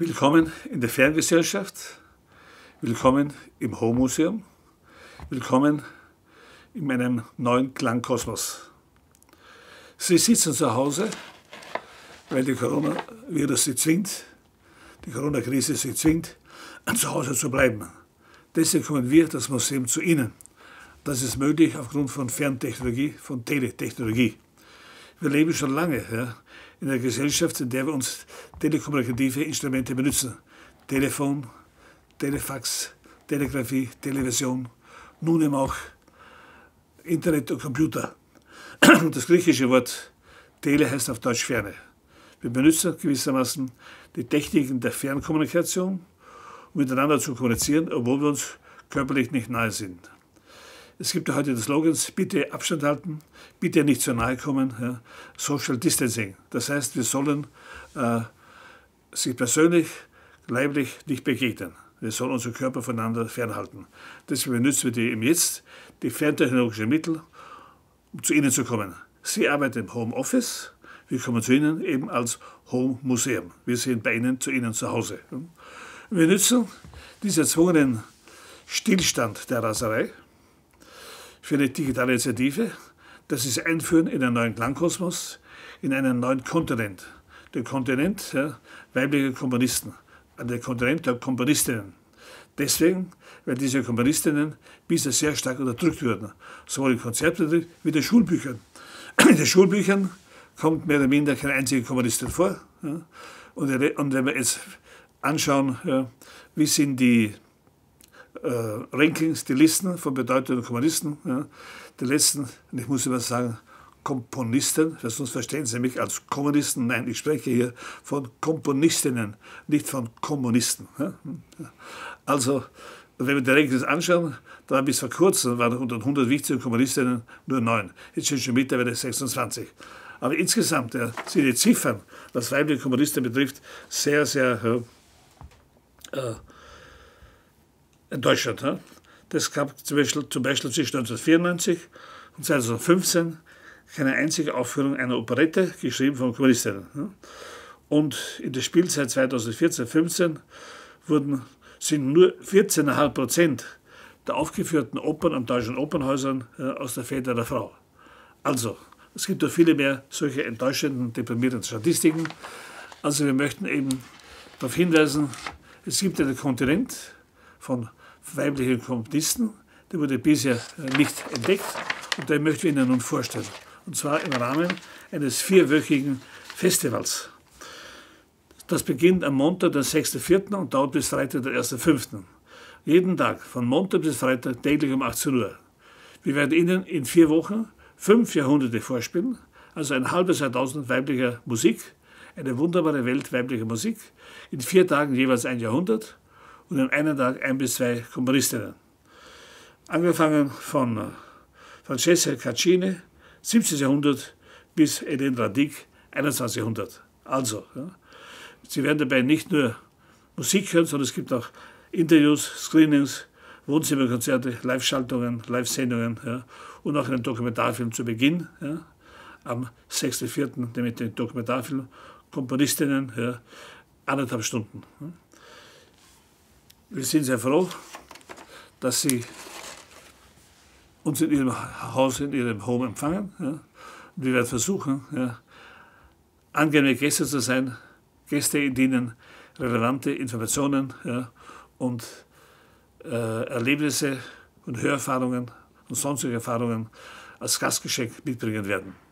Willkommen in der Ferngesellschaft, willkommen im Hörmuseum, willkommen in einem neuen Klangkosmos. Sie sitzen zu Hause, weil die Coronavirus sie zwingt, die Corona-Krise sie zwingt, zu Hause zu bleiben. Deswegen kommen wir, das Museum, zu Ihnen. Das ist möglich aufgrund von Ferntechnologie, von Teletechnologie. Wir leben schon lange in einer Gesellschaft, in der wir uns telekommunikative Instrumente benutzen. Telefon, Telefax, Telegrafie, Television, nun eben auch Internet und Computer. Das griechische Wort Tele heißt auf Deutsch Ferne. Wir benutzen gewissermaßen die Techniken der Fernkommunikation, um miteinander zu kommunizieren, obwohl wir uns körperlich nicht nahe sind. Es gibt ja heute den Slogan, bitte Abstand halten, bitte nicht zu nahe kommen, Social Distancing. Das heißt, wir sollen sich persönlich, leiblich nicht begegnen. Wir sollen unseren Körper voneinander fernhalten. Deswegen benutzen wir jetzt die ferntechnologischen Mittel, um zu Ihnen zu kommen. Sie arbeiten im Homeoffice, wir kommen zu Ihnen eben als Home Museum. Wir sind bei Ihnen, zu Ihnen zu Hause. Wir nutzen diesen erzwungenen Stillstand der Raserei für eine digitale Initiative, das ist Einführen in einen neuen Klangkosmos, in einen neuen Kontinent. Den Kontinent weiblicher Komponisten, den Kontinent der Komponistinnen. Deswegen, weil diese Komponistinnen bisher sehr stark unterdrückt wurden, sowohl in Konzerten wie in Schulbüchern. In den Schulbüchern kommt mehr oder minder keine einzige Komponistin vor. Und wenn wir jetzt anschauen, wie sind die Rankings, die Listen von bedeutenden Komponisten, die letzten, und ich muss immer sagen, Komponisten, weil sonst verstehen Sie mich als Kommunisten, nein, ich spreche hier von Komponistinnen, nicht von Kommunisten. Also, wenn wir die Rankings anschauen, da war bis vor kurzem waren unter 100 wichtigen Komponistinnen nur 9, jetzt sind schon mittlerweile 26. Aber insgesamt sind die Ziffern, was weibliche Komponisten betrifft, sehr, sehr in Deutschland. Das gab zum Beispiel zwischen 1994 und 2015 keine einzige Aufführung einer Operette, geschrieben von Komponistinnen. Und in der Spielzeit 2014-15 sind nur 14,5% der aufgeführten Opern an deutschen Opernhäusern aus der Feder der Frau. Also, es gibt noch viele mehr solche enttäuschenden, deprimierenden Statistiken. Also wir möchten eben darauf hinweisen, es gibt einen Kontinent von weiblichen Komponisten, der wurde bisher nicht entdeckt und den möchten wir Ihnen nun vorstellen. Und zwar im Rahmen eines vierwöchigen Festivals. Das beginnt am Montag, den 6.4. und dauert bis Freitag, den 1.5. Jeden Tag, von Montag bis Freitag, täglich um 18 Uhr. Wir werden Ihnen in 4 Wochen 5 Jahrhunderte vorspielen, also ein halbes Jahrtausend weiblicher Musik, eine wunderbare Welt weiblicher Musik, in 4 Tagen jeweils ein Jahrhundert, und an einem Tag 1 bis 2 Komponistinnen. Angefangen von Francesca Caccini, 17. Jahrhundert, bis Edina Radic, 21. Jahrhundert. Also, Sie werden dabei nicht nur Musik hören, sondern es gibt auch Interviews, Screenings, Wohnzimmerkonzerte, Live-Schaltungen, Live-Sendungen und auch einen Dokumentarfilm zu Beginn, am 6.4., nämlich den Dokumentarfilm Komponistinnen, 1,5 Stunden. Wir sind sehr froh, dass Sie uns in Ihrem Haus, in Ihrem Home empfangen. Wir werden versuchen, angenehme Gäste zu sein, Gäste, die Ihnen relevante Informationen und Erlebnisse und Hörerfahrungen und sonstige Erfahrungen als Gastgeschenk mitbringen werden.